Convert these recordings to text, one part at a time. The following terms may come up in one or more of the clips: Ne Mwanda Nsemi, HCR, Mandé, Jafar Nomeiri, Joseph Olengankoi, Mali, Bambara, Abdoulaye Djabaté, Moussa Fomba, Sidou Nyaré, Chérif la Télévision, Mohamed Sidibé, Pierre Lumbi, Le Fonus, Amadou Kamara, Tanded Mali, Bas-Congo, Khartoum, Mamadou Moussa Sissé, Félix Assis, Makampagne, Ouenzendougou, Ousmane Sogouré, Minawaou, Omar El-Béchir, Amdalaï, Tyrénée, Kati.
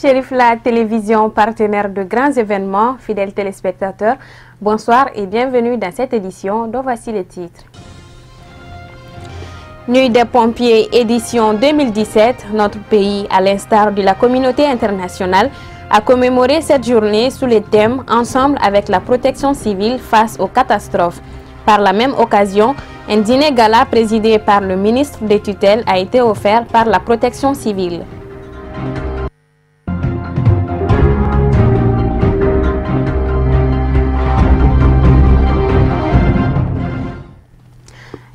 Chérif la Télévision, partenaire de grands événements, fidèles téléspectateurs, bonsoir et bienvenue dans cette édition dont voici les titres. Nuit des pompiers, édition 2017, notre pays, à l'instar de la communauté internationale, a commémoré cette journée sous le thème « Ensemble avec la protection civile face aux catastrophes ». Par la même occasion, un dîner gala présidé par le ministre des tutelles a été offert par la protection civile.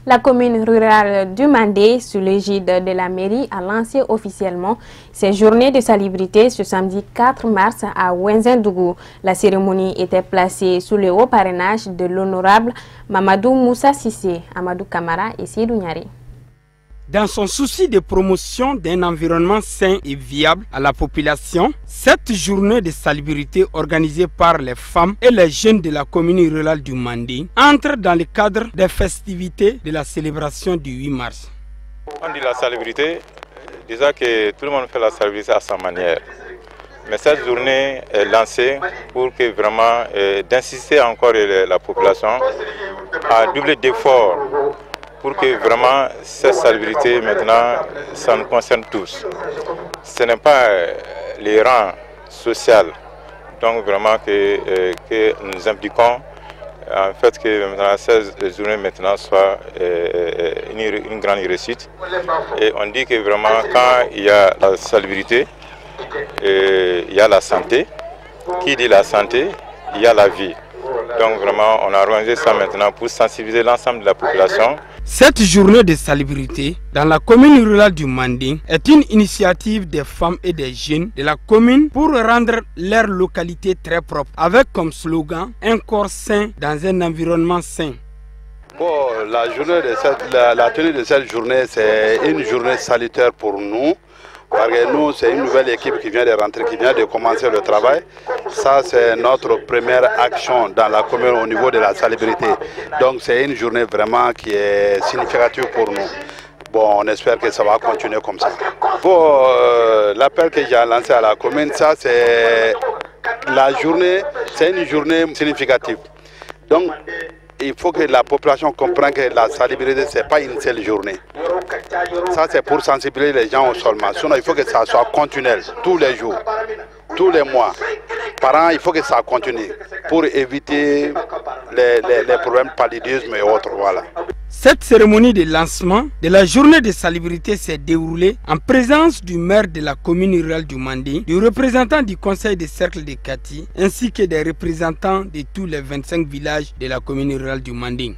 La commune rurale du Mandé, sous l'égide de la mairie, a lancé officiellement ses journées de salubrité ce samedi 4 mars à Ouenzendougou. La cérémonie était placée sous le haut parrainage de l'honorable Mamadou Moussa Sissé, Amadou Kamara et Sidou Nyaré. Dans son souci de promotion d'un environnement sain et viable à la population, cette journée de salubrité organisée par les femmes et les jeunes de la commune rurale du Mandé entre dans le cadre des festivités de la célébration du 8 mars. On dit la salubrité, déjà que tout le monde fait la salubrité à sa manière. Mais cette journée est lancée pour que vraiment d'insister encore la population à doubler d'efforts, pour que vraiment cette salubrité maintenant, ça nous concerne tous. Ce n'est pas les rangs sociaux, donc vraiment que nous impliquons en fait que maintenant, ces journées maintenant soient une grande réussite. Et on dit que vraiment quand il y a la salubrité, il y a la santé. Qui dit la santé, il y a la vie. Donc vraiment, on a organisé ça maintenant pour sensibiliser l'ensemble de la population. Cette journée de salubrité dans la commune rurale du Mandé est une initiative des femmes et des jeunes de la commune pour rendre leur localité très propre, avec comme slogan « Un corps sain dans un environnement sain ». Bon, la tenue de cette journée, c'est une journée salutaire pour nous. Parce que nous, c'est une nouvelle équipe qui vient de rentrer, qui vient de commencer le travail. Ça, c'est notre première action dans la commune au niveau de la salubrité. Donc, c'est une journée vraiment qui est significative pour nous. Bon, on espère que ça va continuer comme ça. Bon, l'appel que j'ai lancé à la commune, ça, c'est la journée, c'est une journée significative. Donc, il faut que la population comprenne que la salubrité, ce n'est pas une seule journée. Ça, c'est pour sensibiliser les gens seulement. Sinon, il faut que ça soit continuel, tous les jours, tous les mois. Par an, il faut que ça continue pour éviter les problèmes de paludisme et autres. Voilà. Cette cérémonie de lancement de la journée de salubrité s'est déroulée en présence du maire de la commune rurale du Mandé, du représentant du conseil de cercle de Kati, ainsi que des représentants de tous les 25 villages de la commune rurale du Mandé.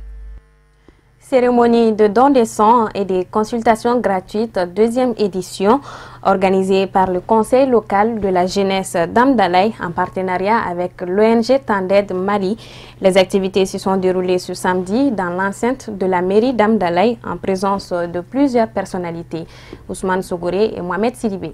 Cérémonie de don de sang et des consultations gratuites, deuxième édition, organisée par le Conseil local de la jeunesse d'Amdalaï en partenariat avec l'ONG Tanded Mali. Les activités se sont déroulées ce samedi dans l'enceinte de la mairie d'Amdalaï en présence de plusieurs personnalités, Ousmane Sogouré et Mohamed Sidibé.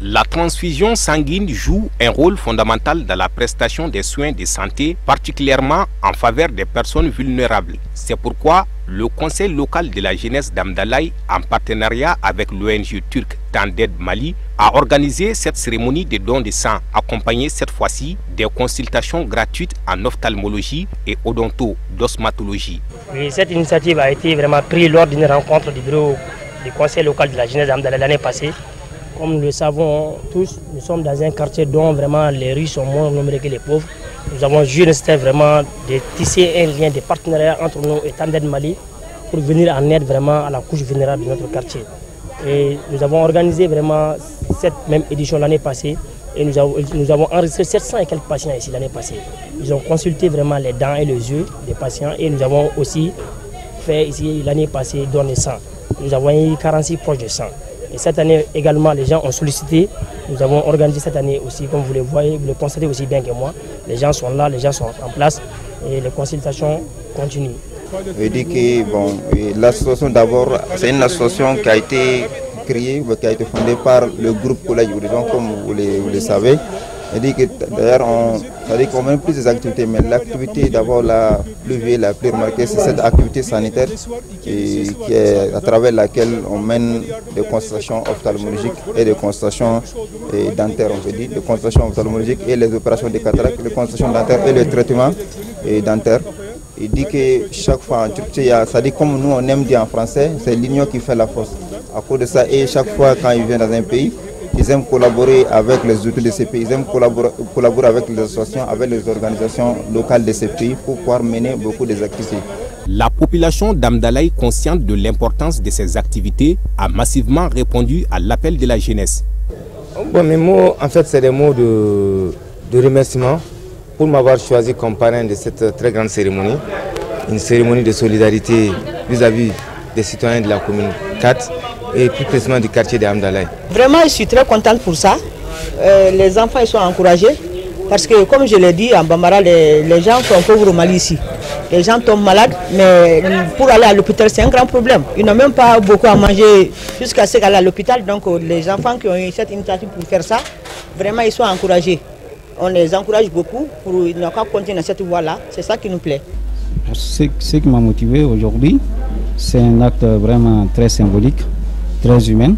La transfusion sanguine joue un rôle fondamental dans la prestation des soins de santé, particulièrement en faveur des personnes vulnérables. C'est pourquoi le Conseil local de la jeunesse d'Amdalaï, en partenariat avec l'ONG turque Tanded Mali, a organisé cette cérémonie de don de sang, accompagnée cette fois-ci des consultations gratuites en ophtalmologie et odonto-dosmatologie. Oui, cette initiative a été vraiment prise lors d'une rencontre du bureau du Conseil local de la jeunesse d'Amdalaï l'année passée. Comme nous le savons tous, nous sommes dans un quartier dont vraiment les riches sont moins nombreux que les pauvres. Nous avons juste vraiment de tisser un lien de partenariat entre nous et Tanded Mali pour venir en aide vraiment à la couche vulnérable de notre quartier. Et nous avons organisé vraiment cette même édition l'année passée et nous avons enregistré 700 et quelques patients ici l'année passée. Ils ont consulté vraiment les dents et les yeux des patients et nous avons aussi fait ici l'année passée donner sang. Nous avons eu 46 poches de sang. Et cette année également, les gens ont sollicité. Nous avons organisé cette année aussi, comme vous le voyez, vous le constatez aussi bien que moi. Les gens sont là, les gens sont en place et les consultations continuent. Je dis que bon, l'association d'abord, c'est une association qui a été créée, qui a été fondée par le groupe Collège Horizon, comme vous le savez. D'ailleurs, on mène plus des activités, mais l'activité d'abord la plus remarquée, c'est cette activité sanitaire qui est à travers laquelle on mène des consultations ophtalmologiques et des consultations dentaires, on peut dire, des consultations ophtalmologiques et les opérations de cataractes, les consultations dentaires et les traitements dentaires. Il dit que chaque fois en Turquie, ça dit comme nous on aime dire en français, c'est l'union qui fait la force. À cause de ça, et chaque fois quand ils viennent dans un pays, ils aiment collaborer avec les outils de ces pays, ils aiment collaborer avec les associations, avec les organisations locales de ces pays pour pouvoir mener beaucoup des activités. La population d'Amdalaï, consciente de l'importance de ces activités, a massivement répondu à l'appel de la jeunesse. Bon, mes mots, en fait, c'est des mots de remerciement pour m'avoir choisi comme parrain de cette très grande cérémonie, une cérémonie de solidarité vis-à-vis des citoyens de la commune 4 et plus précisément du quartier de Amdalaï. Vraiment, je suis très contente pour ça. Les enfants ils sont encouragés parce que, comme je l'ai dit, en Bambara, les gens sont pauvres au Mali ici. Les gens tombent malades, mais pour aller à l'hôpital, c'est un grand problème. Ils n'ont même pas beaucoup à manger jusqu'à ce qu'aller à l'hôpital. Donc, les enfants qui ont eu cette initiative pour faire ça, vraiment, ils sont encouragés. On les encourage beaucoup pour qu'ils n'ont qu'à continuer dans cette voie-là. C'est ça qui nous plaît. Ce qui m'a motivé aujourd'hui, c'est un acte vraiment très symbolique, très humain.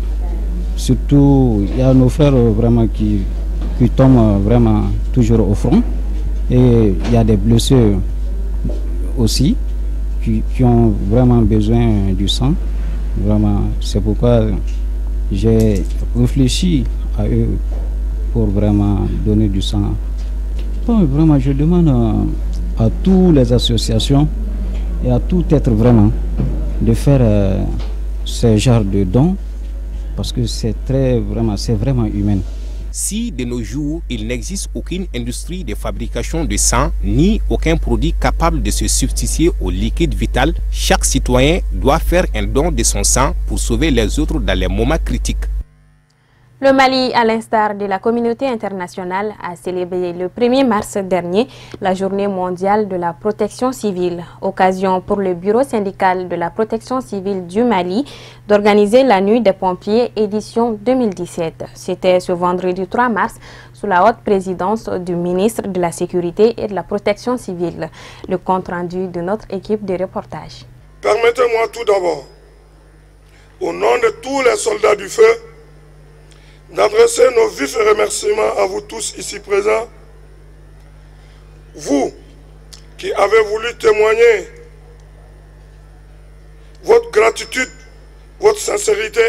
Surtout, il y a nos frères vraiment qui tombent vraiment toujours au front. Et il y a des blessés aussi qui ont vraiment besoin du sang. Vraiment, c'est pourquoi j'ai réfléchi à eux. Pour vraiment donner du sang. Bon, vraiment, je demande à toutes les associations et à tout être vraiment de faire ce genre de dons parce que c'est vraiment humain. Si de nos jours, il n'existe aucune industrie de fabrication de sang ni aucun produit capable de se substituer au liquide vital, chaque citoyen doit faire un don de son sang pour sauver les autres dans les moments critiques. Le Mali, à l'instar de la communauté internationale, a célébré le 1er mars dernier la journée mondiale de la protection civile. Occasion pour le bureau syndical de la protection civile du Mali d'organiser la nuit des pompiers édition 2017. C'était ce vendredi 3 mars sous la haute présidence du ministre de la Sécurité et de la Protection civile. Le compte-rendu de notre équipe de reportage. Permettez-moi tout d'abord, au nom de tous les soldats du feu, d'adresser nos vifs remerciements à vous tous ici présents, vous qui avez voulu témoigner votre gratitude, votre sincérité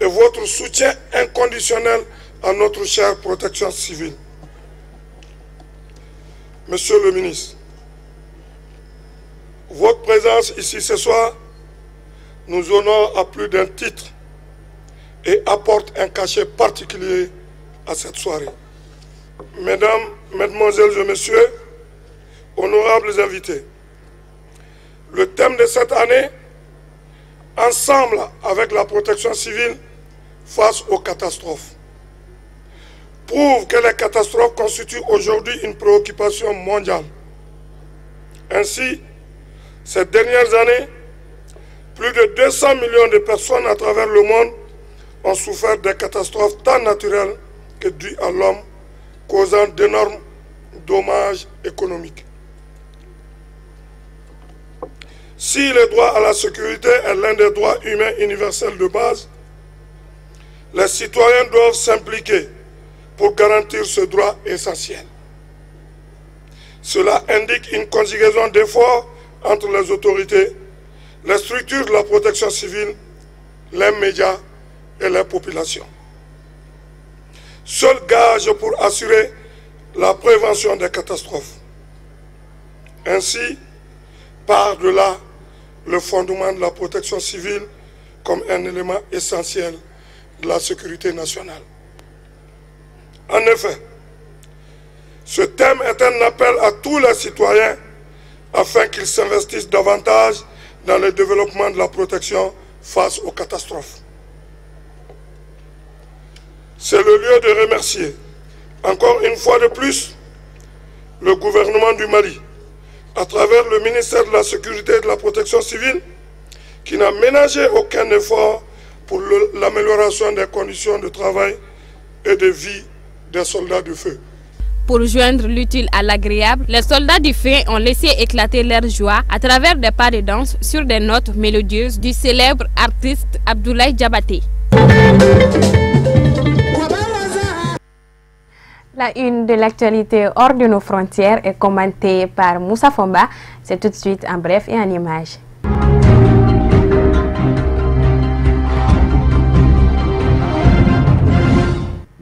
et votre soutien inconditionnel à notre chère protection civile. Monsieur le ministre, votre présence ici ce soir nous honore à plus d'un titre et apporte un cachet particulier à cette soirée. Mesdames, Mesdemoiselles et Messieurs, honorables invités, le thème de cette année, ensemble avec la protection civile face aux catastrophes, prouve que les catastrophes constituent aujourd'hui une préoccupation mondiale. Ainsi, ces dernières années, plus de 200 millions de personnes à travers le monde ont souffert des catastrophes tant naturelles que dues à l'homme, causant d'énormes dommages économiques. Si le droit à la sécurité est l'un des droits humains universels de base, les citoyens doivent s'impliquer pour garantir ce droit essentiel. Cela indique une conjugaison d'efforts entre les autorités, les structures de la protection civile, les médias et la population. Seul gage pour assurer la prévention des catastrophes. Ainsi, par-delà le fondement de la protection civile comme un élément essentiel de la sécurité nationale. En effet, ce thème est un appel à tous les citoyens afin qu'ils s'investissent davantage dans le développement de la protection face aux catastrophes. C'est le lieu de remercier, encore une fois de plus, le gouvernement du Mali, à travers le ministère de la Sécurité et de la Protection civile, qui n'a ménagé aucun effort pour l'amélioration des conditions de travail et de vie des soldats du feu. Pour joindre l'utile à l'agréable, les soldats du feu ont laissé éclater leur joie à travers des pas de danse sur des notes mélodieuses du célèbre artiste Abdoulaye Djabaté. La une de l'actualité hors de nos frontières est commentée par Moussa Fomba. C'est tout de suite en bref et en images.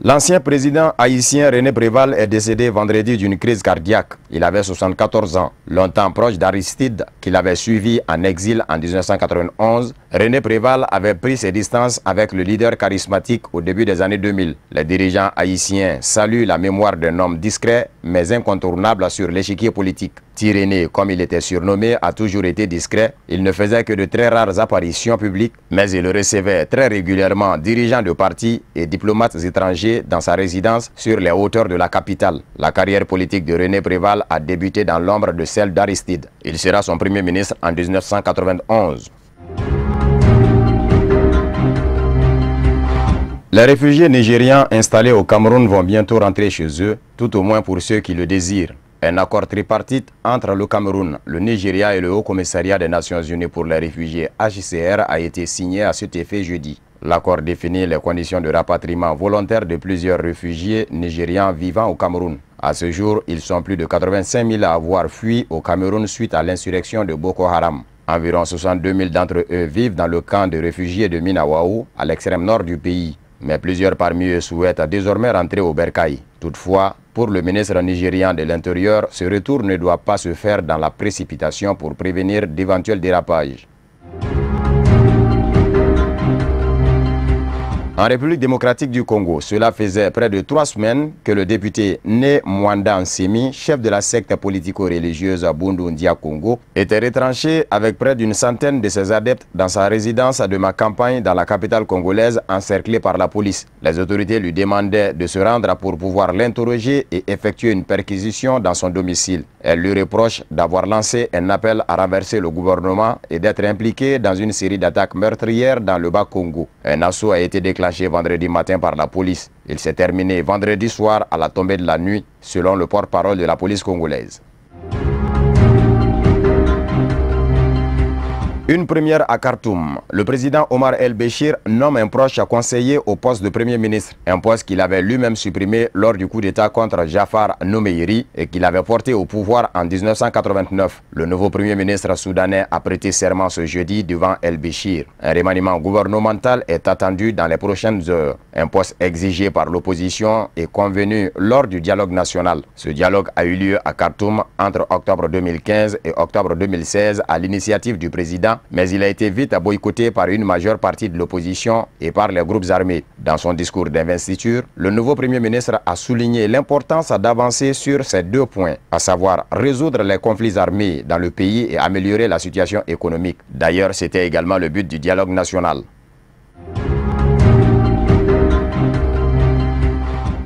L'ancien président haïtien René Préval est décédé vendredi d'une crise cardiaque. Il avait 74 ans. Longtemps proche d'Aristide, qu'il avait suivi en exil en 1991, René Préval avait pris ses distances avec le leader charismatique au début des années 2000. Les dirigeants haïtiens saluent la mémoire d'un homme discret mais incontournable sur l'échiquier politique. Tyrénée, comme il était surnommé, a toujours été discret. Il ne faisait que de très rares apparitions publiques, mais il recevait très régulièrement dirigeants de partis et diplomates étrangers dans sa résidence sur les hauteurs de la capitale. La carrière politique de René Préval a débuté dans l'ombre de celle d'Aristide. Il sera son premier ministre en 1991. Les réfugiés nigérians installés au Cameroun vont bientôt rentrer chez eux, tout au moins pour ceux qui le désirent. Un accord tripartite entre le Cameroun, le Nigeria et le Haut-Commissariat des Nations Unies pour les réfugiés HCR a été signé à cet effet jeudi. L'accord définit les conditions de rapatriement volontaire de plusieurs réfugiés nigérians vivant au Cameroun. À ce jour, ils sont plus de 85 000 à avoir fui au Cameroun suite à l'insurrection de Boko Haram. Environ 62 000 d'entre eux vivent dans le camp de réfugiés de Minawaou, à l'extrême nord du pays. Mais plusieurs parmi eux souhaitent désormais rentrer au bercail. Toutefois, pour le ministre nigérian de l'Intérieur, ce retour ne doit pas se faire dans la précipitation pour prévenir d'éventuels dérapages. En République démocratique du Congo, cela faisait près de 3 semaines que le député Ne Mwanda Nsemi, chef de la secte politico-religieuse à Bundundia Congo, était retranché avec près d'une centaine de ses adeptes dans sa résidence de Makampagne dans la capitale congolaise, encerclée par la police. Les autorités lui demandaient de se rendre pour pouvoir l'interroger et effectuer une perquisition dans son domicile. Elle lui reproche d'avoir lancé un appel à renverser le gouvernement et d'être impliqué dans une série d'attaques meurtrières dans le Bas-Congo. Un assaut a été déclaré vendredi matin par la police. Il s'est terminé vendredi soir à la tombée de la nuit, selon le porte-parole de la police congolaise. Une première à Khartoum. Le président Omar El-Béchir nomme un proche conseiller au poste de premier ministre, un poste qu'il avait lui-même supprimé lors du coup d'État contre Jafar Nomeiri et qu'il avait porté au pouvoir en 1989. Le nouveau premier ministre soudanais a prêté serment ce jeudi devant El-Béchir. Un remaniement gouvernemental est attendu dans les prochaines heures. Un poste exigé par l'opposition et convenu lors du dialogue national. Ce dialogue a eu lieu à Khartoum entre octobre 2015 et octobre 2016 à l'initiative du président, mais il a été vite boycotté par une majeure partie de l'opposition et par les groupes armés. Dans son discours d'investiture, le nouveau premier ministre a souligné l'importance d'avancer sur ces 2 points, à savoir résoudre les conflits armés dans le pays et améliorer la situation économique. D'ailleurs, c'était également le but du dialogue national.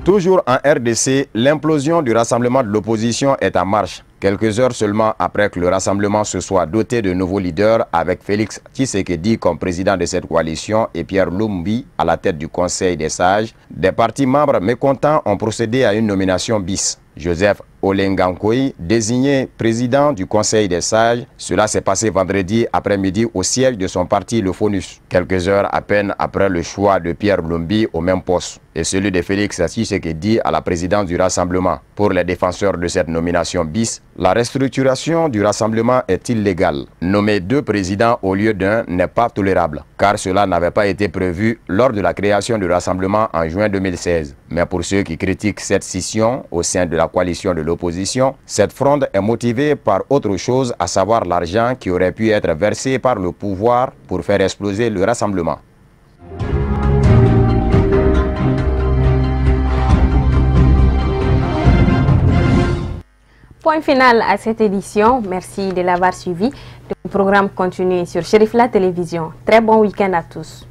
Toujours en RDC, l'implosion du rassemblement de l'opposition est en marche. Quelques heures seulement après que le rassemblement se soit doté de nouveaux leaders avec Félix Tshisekedi comme président de cette coalition et Pierre Lumbi à la tête du Conseil des sages, des partis membres mécontents ont procédé à une nomination bis. Joseph Olengankoi, désigné président du Conseil des sages, cela s'est passé vendredi après-midi au siège de son parti Le Fonus, quelques heures à peine après le choix de Pierre Lumbi au même poste et celui de Félix Assis à la présidence du Rassemblement. Pour les défenseurs de cette nomination bis, la restructuration du Rassemblement est illégale. Nommer 2 présidents au lieu d'un n'est pas tolérable, car cela n'avait pas été prévu lors de la création du Rassemblement en juin 2016. Mais pour ceux qui critiquent cette scission au sein de la coalition de l'opposition, cette fronde est motivée par autre chose, à savoir l'argent qui aurait pu être versé par le pouvoir pour faire exploser le Rassemblement. Point final à cette édition. Merci de l'avoir suivi. Le programme continue sur Chérif la Télévision. Très bon week-end à tous.